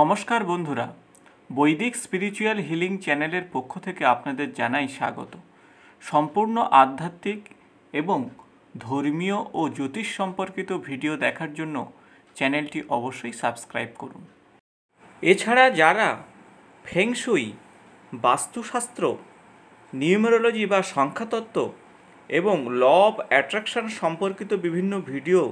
नमस्कार बंधुरा वैदिक स्पिरिचुअल हिलिंग चैनलेर पक्ष थेके आपनादेर जानाई स्वागत। सम्पूर्ण आध्यात्मिक एवं धर्मीय और ज्योतिष सम्पर्कित भिडियो देखार जोन्नो चैनलटी अवश्यई सबस्क्राइब करुन। एछाड़ा जारा फेंगशुई वास्तुशास्त्र न्यूमरोलॉजी बा संख्यातत्व एवं लॉ अफ अट्रैक्शन सम्पर्कित विभिन्न भिडियो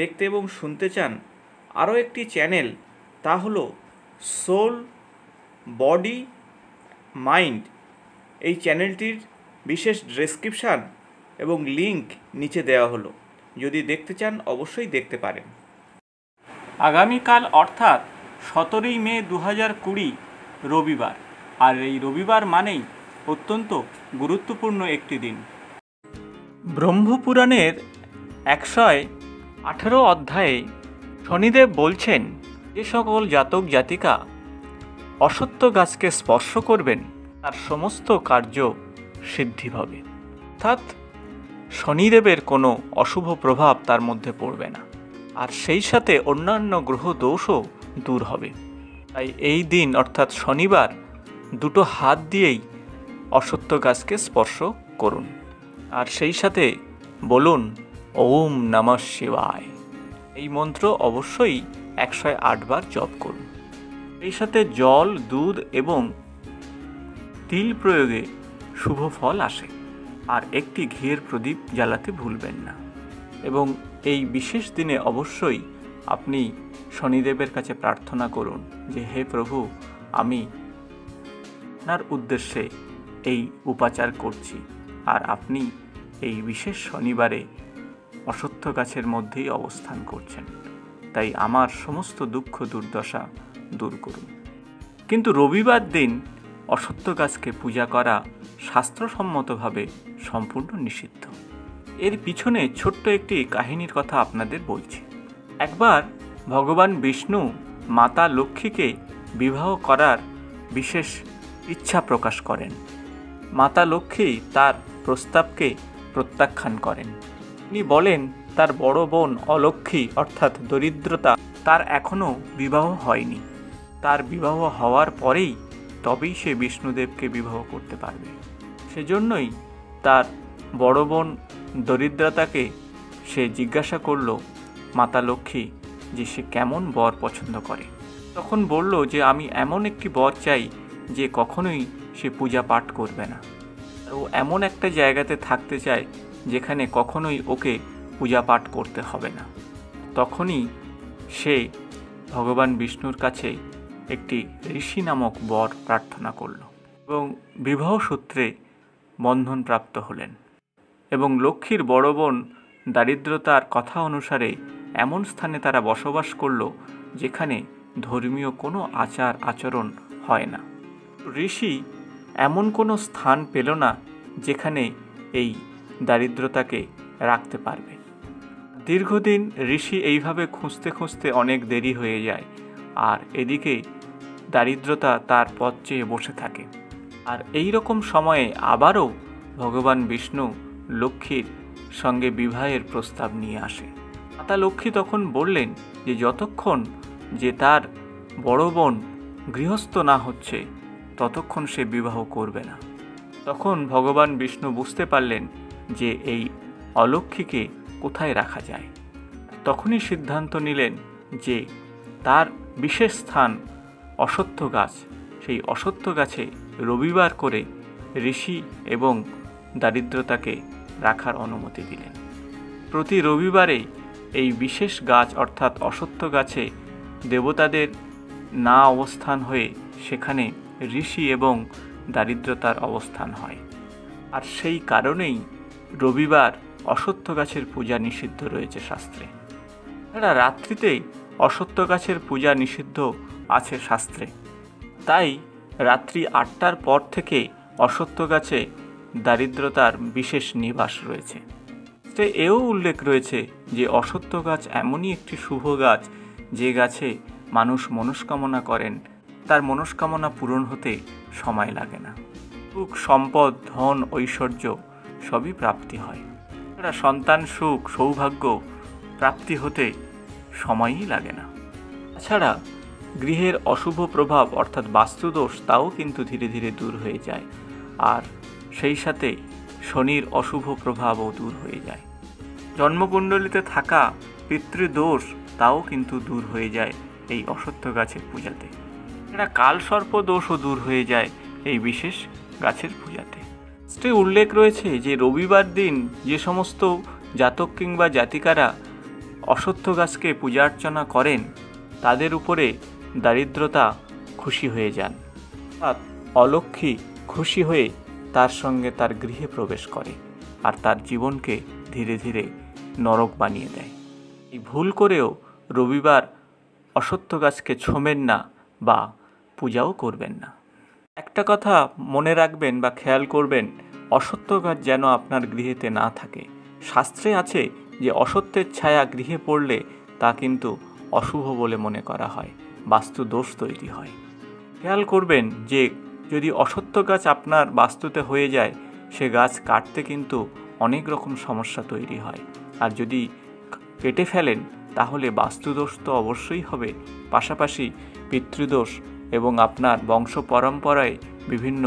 देखते एवं सुनते चान आरो एकटी चैनल ता हलो सोल बडी माइंड। ये चैनलटिर विशेष डेस्क्रिप्शन एवं लिंक नीचे देवा हलो, यदि देखते चान अवश्य देखते पारें। आगामीकाल अर्थात 17 मे 2020 रविवार और ये रविवार मानेई अत्यंत गुरुत्वपूर्ण एक दिन। ब्रह्मपुराणेर 118 अध्याये शनिदेव बोलछेन ये सकल जातक जातिका असत्य गाछ के स्पर्श करबेन तार समस्त कार्य सिद्धि पाबे, अर्थात शनिदेवेर कोनो अशुभ प्रभाव तार मध्य पड़बे ना और सेई साथे अन्यान्य ग्रह दोषो दूर हबे। ताई एई दिन अर्थात शनिवार दुटो हाथ दिएई असत्य गाछ के स्पर्श करुन और सेई साथे बोलुन ओम नमः शिवाय। एई मंत्र अवश्यई 108 बार जप करुन। एई साथे जल दूध एवं तिल प्रयोगे शुभ फल आसे और एकटी घिएर प्रदीप जालाते भूलबेन ना। एवं एई विशेष दिने अवश्यई आपनी शनिदेवेर काछे प्रार्थना करुन जे हे प्रभु आमी आपनार उद्देश्ये एई उपाचार करछि और आपनी एई विशेष शनिवारे असत्य गाछेर मध्येई अवस्थान करछेन, ताई आमार समस्त दुख दुर्दशा दूर करुन। किन्तु रविवार दिन असत्य गाछ के पूजा करा शास्त्रसम्मतभावे सम्पूर्ण निषिद्ध। एर पिछने छोट्ट एकटी काहिनीर कथा आपनादेर बोलछि। एकबार भगवान विष्णु माता लक्ष्मी के विवाह करार विशेष इच्छा प्रकाश करें। माता लक्ष्मी तार प्रस्ताव के प्रत्याख्यान करें। तिनि बोलें तार बड़ो बोन अलक्ष्मी अर्थात दरिद्रता तार एखोनो विवाह होयनि, तार विवाह हवार परेई तबेई से विष्णुदेव के विवाह करते पारबे। सेजन्यई तार बड़ो बोन दरिद्रता के से जिज्ञासा करलो माता लक्ष्मी जे से केमन बर पछंद करे। तखन बोललो जे आमी एमन एकटी बर चाई जे कखनोई से पूजा पाठ करबे ना, ओ एमन एकटा जायगाते थाकते चाय जेखाने कखनोई ओके पूजा पाठ करते हबे ना। तखनी से भगवान विष्णुर काछे एकटी ऋषि नामक बर प्रार्थना करलो एवं विवाह सूत्रे बंधन प्राप्त हलेन। एवं लक्ष्मीर बड़ो बोन दारिद्रतार कथा अनुसारे एमन स्थाने तारा बसबास करलो जेखाने धर्मीय कोनो आचार आचरण हय ना। ऋषि एमन कोनो स्थान पेल ना जेखाने एई दारिद्रताके राखते पारबे। दीर्घदिन ऋषि एइभावे खुঁজते खुঁজते अनेक देरी हये जाए और एदिके दारिद्रता तार पथ चेये बसे थाके। और एई रकम समये आबारो भगवान विष्णु लक्ष्मीर संगे विवाहेर प्रस्ताव निये आसे। माता लक्ष्मी तखन बोललेन जे जतक्षण जे तार बड़ो बोन गृहस्थ ना होच्छे ततक्षण से विवाह करबे ना। तखन भगवान विष्णु बुझते पारलेन जे एई अलक्ष्मी के कोथाय रखा जाए। तखनी सिद्धांत निलेन जे तार विशेष स्थान असत्य गाछ, सेई असत्य गाछे रविवार करे ऋषि एवं दारिद्रताके राखार अनुमति दिलेन। प्रति रविवारे एई विशेष गाछ अर्थात असत्य गाछे देवतादेर ना अवस्थान हये सेखाने ऋषि एवं दारिद्रतार अवस्थान हय और सेई कारणेई रविवार असत्य गाछेर पूजा निषिद्ध रयेछे शास्त्रे। एरा रात्रितेई असत्य गाछेर पूजा निषिद्ध आछे शास्त्रे। ताई रात्रि ৮টার पर थेके असत्य गाछे दारिद्रतार विशेष निवास रयेछे। ते एও उल्लेख रयेछे जे असत्य गाछ एमनই একটি শুভ গাছ যে গাছে মানুষ মনস্কামনা করেন তার মনস্কামনা পূরণ হতে সময় লাগে না। সুখ সম্পদ ধন ঐশ্বর্য সবই প্রাপ্তি হয়। এরা সন্তান সুখ সৌভাগ্য প্রাপ্তি হতে সময়ই লাগে না। তাছাড়া গৃহের অশুভ প্রভাব অর্থাৎ বাস্তুদোষ তাও কিন্তু ধীরে ধীরে দূর হয়ে যায়, আর সেই সাথে শনির অশুভ প্রভাবও দূর হয়ে যায়। জন্মকুণ্ডলিতে থাকা পিতৃদোষ তাও কিন্তু দূর হয়ে যায় এই অশ্বত্থ গাছের পূজাতে। এরা কালসর্প দোষও দূর হয়ে যায় এই বিশেষ গাছের পূজাতে। স্টে উল্লেখ রয়েছে যে রবিবার দিন যে সমস্ত জাতক কিংবা জাতিকারা অশ্বত্থ গাছকে পূজা অর্চনা করেন তাদের উপরে দারিদ্রতা খুশি হয়ে যান, অর্থাৎ অলক্ষ্মী খুশি হয়ে তার সঙ্গে তার গৃহে প্রবেশ করে আর তার জীবনকে ধীরে ধীরে নরক বানিয়ে দেয়। এই ভুল করেও রবিবার অশ্বত্থ গাছকে ছোঁবেন না বা পূজাও করবেন না। একটা কথা মনে রাখবেন বা খেয়াল করবেন, অশ্বত্থ গাছ যেন আপনার গৃহেতে না থাকে। শাস্ত্রে আছে যে অসত্যের ছায়া গৃহে পড়লে তা কিন্তু অশুভ বলে মনে করা হয়, বাস্তু দোষ তৈরি হয়। খেয়াল করবেন যে যদি অশ্বত্থ গাছ আপনার বাস্তুতে হয়ে যায় সে গাছ কাটতে কিন্তু অনেক রকম সমস্যা তৈরি হয়, আর যদি কেটে ফেলেন তাহলে বাস্তুদোষ তো অবশ্যই হবে, পাশাপাশি পিতৃদোষ এবং আপনার বংশ পরম্পরায় বিভিন্ন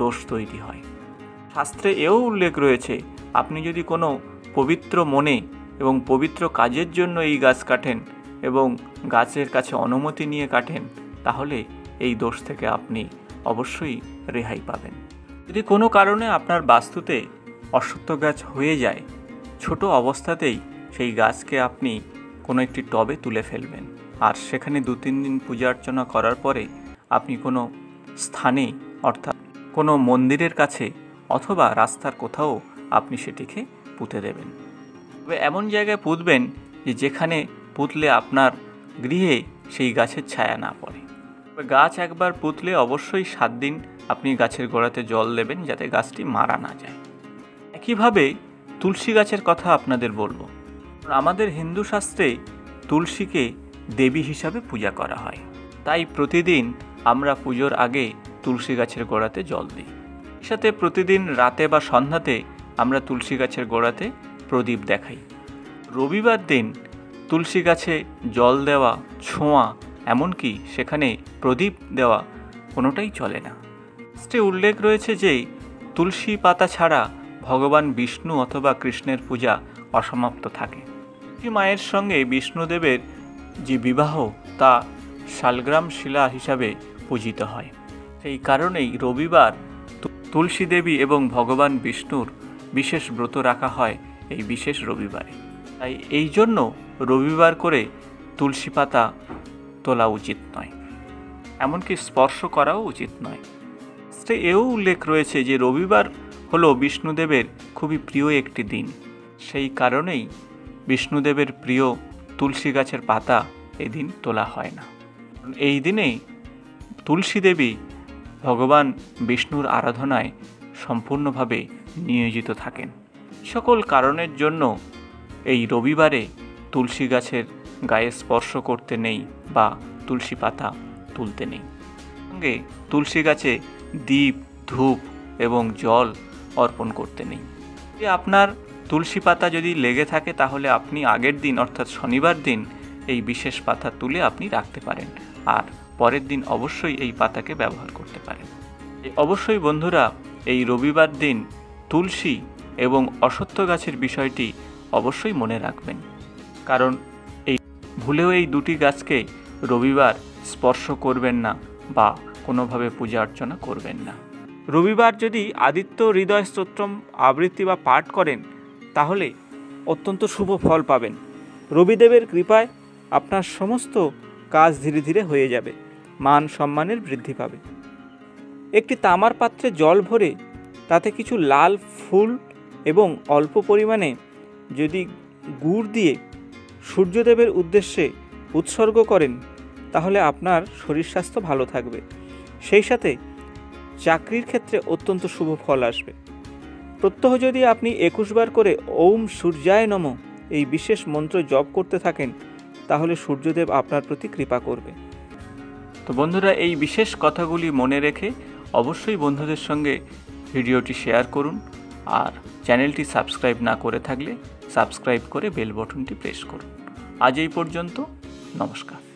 দোষ তৈরি হয়। শাস্ত্রে এও উল্লেখ রয়েছে আপনি যদি কোনো পবিত্র মনে এবং পবিত্র কাজের জন্য এই গাছ কাটেন এবং গাছের কাছে অনুমতি নিয়ে কাটেন তাহলে এই দোষ থেকে আপনি অবশ্যই রেহাই পাবেন। যদি কোনো কারণে আপনার বাস্তুতে অশ্বত্থ গাছ হয়ে যায়, ছোট অবস্থাতেই সেই গাছকে আপনি কোনো একটি টবে তুলে ফেলবেন আর সেখানে 2-3 দিন পূজা অর্চনা করার পরে আপনি কোনো স্থানে অর্থাৎ কোনো মন্দিরের কাছে অথবা রাস্তার কোথাও আপনি সেটিকে পুঁতে দেবেন। তবে এমন জায়গায় পুঁতবেন যে যেখানে পুঁতলে আপনার গৃহে সেই গাছের ছায়া না পড়ে। তবে গাছ একবার পুঁতলে অবশ্যই 7 দিন আপনি গাছের গোড়াতে জল দেবেন যাতে গাছটি মারা না যায়। একইভাবে তুলসী গাছের কথা আপনাদের বলবো। আমাদের হিন্দু শাস্ত্রে তুলসীকে দেবী হিসাবে পূজা করা হয়, তাই প্রতিদিন আমরা পুজোর আগে তুলসী গাছের গোড়াতে জল দিই। এর সাথে প্রতিদিন রাতে বা সন্ধ্যাতে আমরা তুলসী গাছের গোড়াতে প্রদীপ দেখাই। রবিবার দিন তুলসী গাছে জল দেওয়া, ছোঁয়া, এমনকি সেখানে প্রদীপ দেওয়া কোনোটাই চলে না। শাস্ত্রে উল্লেখ রয়েছে যে তুলসী পাতা ছাড়া ভগবান বিষ্ণু অথবা কৃষ্ণের পূজা অসমাপ্ত থাকে। মায়ের সঙ্গে বিষ্ণুদেবের যে বিবাহ তা শালগ্রাম শিলা হিসাবে পূজিত হয়, সেই কারণেই রবিবার তুলসী দেবী এবং ভগবান বিষ্ণুর বিশেষ ব্রত রাখা হয় এই বিশেষ রবিবারে। তাই এই জন্য রবিবার করে তুলসী পাতা তোলা উচিত নয়, এমনকি স্পর্শ করাও উচিত নয়। সে এও উল্লেখ রয়েছে যে রবিবার হলো বিষ্ণুদেবের খুবই প্রিয় একটি দিন, সেই কারণেই বিষ্ণুদেবের প্রিয় তুলসী গাছের পাতা এদিন তোলা হয় না। এই দিনেই তুলসী দেবী ভগবান বিষ্ণুর আরাধনায় সম্পূর্ণভাবে নিয়োজিত থাকেন। সকল কারণের জন্য এই রবিবারে তুলসী গাছের গায়ে স্পর্শ করতে নেই বা তুলসী পাতা তুলতে নেই। সঙ্গে তুলসী গাছে দীপ, ধূপ এবং জল অর্পণ করতে নেই। আপনার তুলসী পাতা যদি লেগে থাকে তাহলে আপনি আগের দিন অর্থাৎ শনিবার দিন এই বিশেষ পাতা তুলে আপনি রাখতে পারেন, আর পরের দিন অবশ্যই এই পাতাকে ব্যবহার করতে পারেন। অবশ্যই বন্ধুরা, এই রবিবার দিন তুলসী এবং অশ্বত্থ গাছের বিষয়টি অবশ্যই মনে রাখবেন, কারণ এই ভুলেও এই দুটি গাছকে রবিবার স্পর্শ করবেন না বা কোনোভাবে পূজা অর্চনা করবেন না। রবিবার যদি আদিত্য হৃদয় স্তোত্রম আবৃত্তি বা পাঠ করেন তাহলে অত্যন্ত শুভ ফল পাবেন। রবিদেবের কৃপায় আপনার সমস্ত কাজ ধীরে ধীরে হয়ে যাবে, মান সম্মানের বৃদ্ধি পাবে। একটি তামার পাত্রে জল ভরে তাতে কিছু লাল ফুল এবং অল্প পরিমাণে যদি গুড় দিয়ে সূর্যদেবের উদ্দেশ্যে উৎসর্গ করেন তাহলে আপনার শরীর স্বাস্থ্য ভালো থাকবে, সেই সাথে চাকরির ক্ষেত্রে অত্যন্ত শুভ ফল আসবে। প্রত্যহ যদি আপনি 21 বার করে ওম সূর্যায় নমঃ এই বিশেষ মন্ত্র জপ করতে থাকেন তাহলে সূর্যদেব আপনার প্রতি কৃপা করবে। তো বন্ধুরা, এই বিশেষ কথাগুলি মনে রেখে অবশ্যই বন্ধুদের সঙ্গে ভিডিওটি শেয়ার করুন, আর চ্যানেলটি সাবস্ক্রাইব না করে থাকলে সাবস্ক্রাইব করে বেল বটনটি প্রেস করুন। আজ এই পর্যন্ত, নমস্কার।